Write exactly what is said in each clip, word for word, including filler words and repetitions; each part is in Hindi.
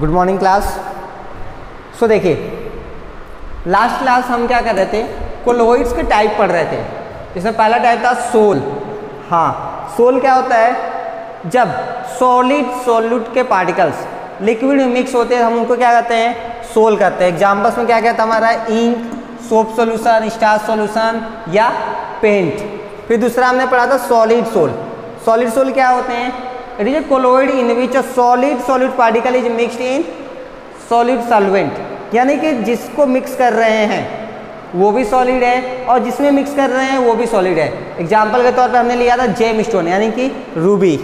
Good morning class. सो देखिए, लास्ट क्लास हम क्या कर रहे थे, कोलोइड्स के टाइप पढ़ रहे थे। इसमें पहला टाइप था सोल। हाँ, सोल क्या होता है, जब सॉलिड सोल्यूट के पार्टिकल्स लिक्विड में मिक्स होते हैं हम उनको क्या कहते हैं, सोल कहते हैं। एग्जाम्पल्स में क्या क्या था हमारा, ink, soap solution, starch solution या पेंट। फिर दूसरा हमने पढ़ा था सॉलिड सोल। सॉलिड सोल क्या होते हैं, it is a colloid in which a solid solute particle is mixed in solid solvent. यानी कि जिसको मिक्स कर रहे हैं वो भी सॉलिड है और जिसमें मिक्स कर रहे हैं वो भी सॉलिड है। एग्जाम्पल के तौर पर हमने लिया था जेम स्टोन यानी कि रूबी।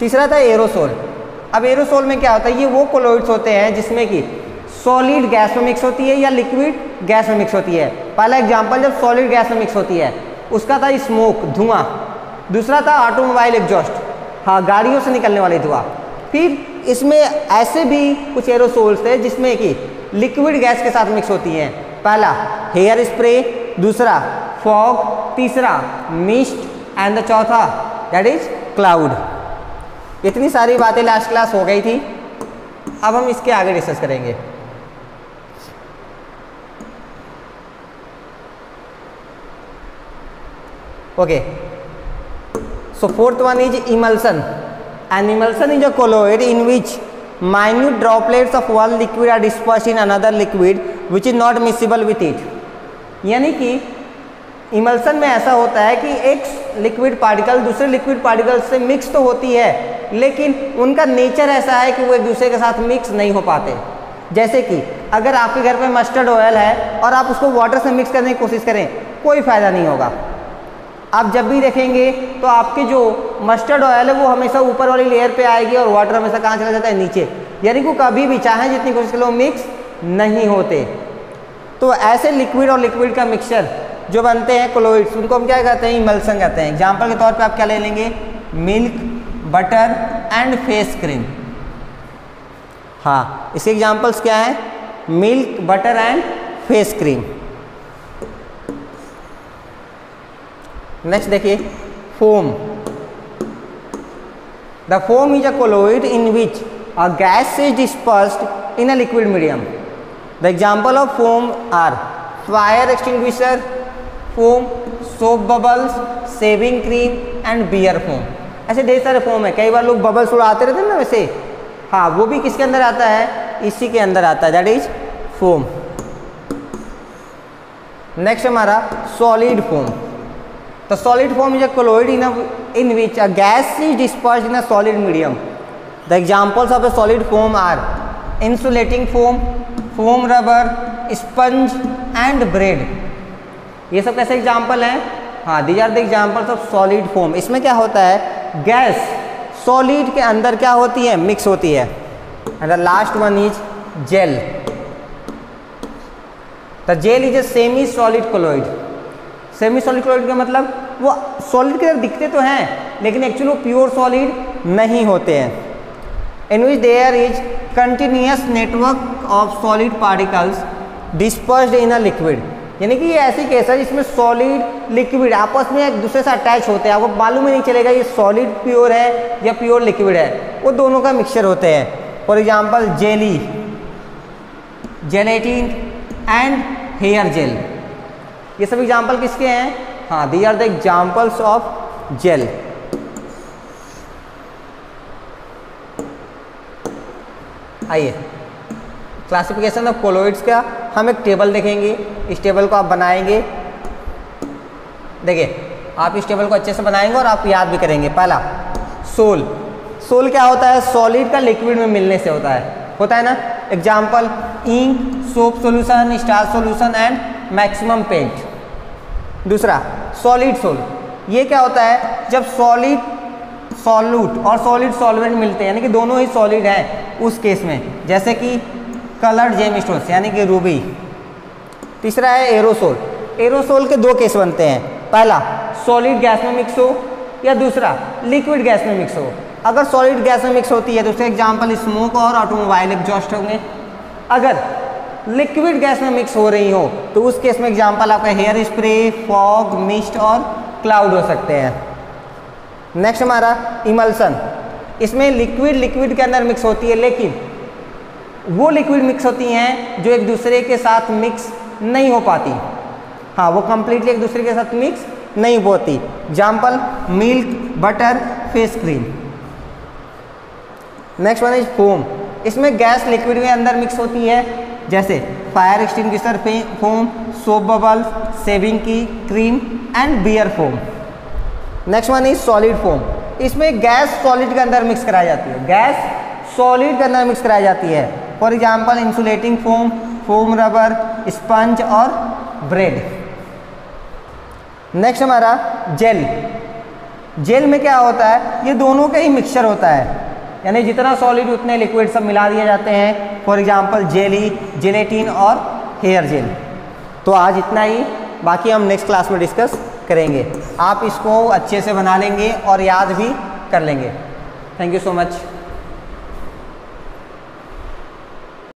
तीसरा था एरोसोल। अब एरोसोल में क्या होता है, ये वो कोलोइड्स होते हैं जिसमें कि सॉलिड गैस में मिक्स होती है या लिक्विड गैस में मिक्स होती है। पहला एग्जाम्पल जब सॉलिड गैस में मिक्स होती है उसका था स्मोक, धुआं। दूसरा था ऑटोमोबाइल एग्जॉस्ट, हाँ, गाड़ियों से निकलने वाली धुआं। फिर इसमें ऐसे भी कुछ एरोसोल्स थे जिसमें कि लिक्विड गैस के साथ मिक्स होती हैं। पहला हेयर स्प्रे, दूसरा फॉग, तीसरा मिस्ट एंड द चौथा दैट इज क्लाउड। इतनी सारी बातें लास्ट क्लास हो गई थी। अब हम इसके आगे डिस्कस करेंगे। Okay, so fourth one is emulsion. An emulsion is a colloid in which minute droplets of one liquid are dispersed in another liquid which is not miscible with it. यानी कि इमल्सन में ऐसा होता है कि एक लिक्विड पार्टिकल दूसरे लिक्विड पार्टिकल से मिक्स तो होती है लेकिन उनका नेचर ऐसा है कि वो एक दूसरे के साथ मिक्स नहीं हो पाते। जैसे कि अगर आपके घर में मस्टर्ड ऑयल है और आप उसको वाटर से मिक्स करने की कोशिश करें, कोई फ़ायदा नहीं होगा। आप जब भी देखेंगे तो आपके जो मस्टर्ड ऑयल है वो हमेशा ऊपर वाली लेयर पे आएगी और वाटर हमेशा कहाँ चला जाता है, नीचे। यानी कि कभी भी चाहे जितनी कोशिश कर लो मिक्स नहीं होते। तो ऐसे लिक्विड और लिक्विड का मिक्सचर जो बनते हैं कोलोइड्स, उनको हम क्या कहते हैं, इमल्सन कहते हैं। एग्जाम्पल के तौर पे आप क्या ले लेंगे, milk, butter and face cream. हाँ, इसके एग्जाम्पल्स क्या हैं, milk, butter and face cream. Next देखिए, foam. The foam is a colloid in which a gas is dispersed in a liquid medium. The example of foam are fire extinguisher foam, soap bubbles, shaving cream and beer foam. ऐसे ढेर सारे फोम है। कई बार लोग बबल्स उड़ाते रहते हैं ना वैसे, हाँ, वो भी किसके अंदर आता है, इसी के अंदर आता है, दैट इज फोम। नेक्स्ट हमारा solid foam. The solid form is a colloid in, a, in which a gas is dispersed in a solid medium. The examples of a solid foam are insulating foam, foam rubber, sponge and bread. ये सब कैसे एग्जाम्पल हैं, हाँ, these are the examples of solid foam. इसमें क्या होता है, गैस सॉलिड के अंदर क्या होती है, मिक्स होती है। And the last one is gel. The gel is a semi-solid colloid. Semi solid colloid का मतलब वो सॉलिड की तरह दिखते तो हैं लेकिन एक्चुअली वो प्योर सॉलिड नहीं होते हैं। In which there is continuous network of solid particles dispersed in a liquid. यानी कि ये ऐसी केस है जिसमें सॉलिड लिक्विड आपस में एक दूसरे से अटैच होते हैं, आपको मालूम ही नहीं चलेगा ये सॉलिड प्योर है या प्योर लिक्विड है, वो दोनों का मिक्सचर होते हैं। For example jelly, gelatin and hair gel. ये सब एग्जाम्पल किसके हैं, हाँ, these are the examples of gel. आइए, क्लासिफिकेशन ऑफ कोलोइड्स का हम एक टेबल देखेंगे। इस टेबल को आप बनाएंगे। देखिए, आप इस टेबल को अच्छे से बनाएंगे और आप याद भी करेंगे। पहला सोल। सोल क्या होता है, सॉलिड का लिक्विड में मिलने से होता है, होता है ना। Example ink, soap solution, starch solution and maximum paint. दूसरा सॉलिड सोल। ये क्या होता है, जब सॉलिड सॉल्यूट और सॉलिड सॉल्वेंट मिलते हैं यानी कि दोनों ही सॉलिड हैं उस केस में, जैसे कि कलर्ड जेम स्टोन्स यानी कि रूबी। तीसरा है एरोसोल। एरोसोल के दो केस बनते हैं, पहला सॉलिड गैस में मिक्स हो या दूसरा लिक्विड गैस में मिक्स हो। अगर सॉलिड गैस में मिक्स होती है तो उसके एग्जाम्पल स्मोक और ऑटोमोबाइल एग्जॉस्ट होंगे। अगर लिक्विड गैस में मिक्स हो रही हो तो उस केस में एग्जांपल आपका हेयर स्प्रे, फॉग, मिस्ट और क्लाउड हो सकते हैं। नेक्स्ट हमारा इमल्सन। इसमें लिक्विड लिक्विड के अंदर मिक्स होती है लेकिन वो लिक्विड मिक्स होती हैं जो एक दूसरे के साथ मिक्स नहीं हो पाती। हाँ, वो कम्प्लीटली एक दूसरे के साथ मिक्स नहीं होती। Example, milk, butter, face cream. Next one is foam. इसमें गैस लिक्विड में अंदर मिक्स होती है, जैसे fire extinguisher foam, soap bubble, shaving की cream and beer foam. Next one is solid foam. इसमें गैस सॉलिड के अंदर मिक्स कराई जाती है, गैस सॉलिड के अंदर मिक्स कराई जाती है। For example, insulating foam, foam rubber, sponge और ब्रेड। नेक्स्ट हमारा जेल। जेल में क्या होता है, ये दोनों का ही मिक्सचर होता है, यानी जितना सॉलिड उतने लिक्विड सब मिला दिए जाते हैं। फॉर एग्जांपल, जेली, जेलेटिन और हेयर जेल। तो आज इतना ही, बाकी हम नेक्स्ट क्लास में डिस्कस करेंगे। आप इसको अच्छे से बना लेंगे और याद भी कर लेंगे। Thank you so much.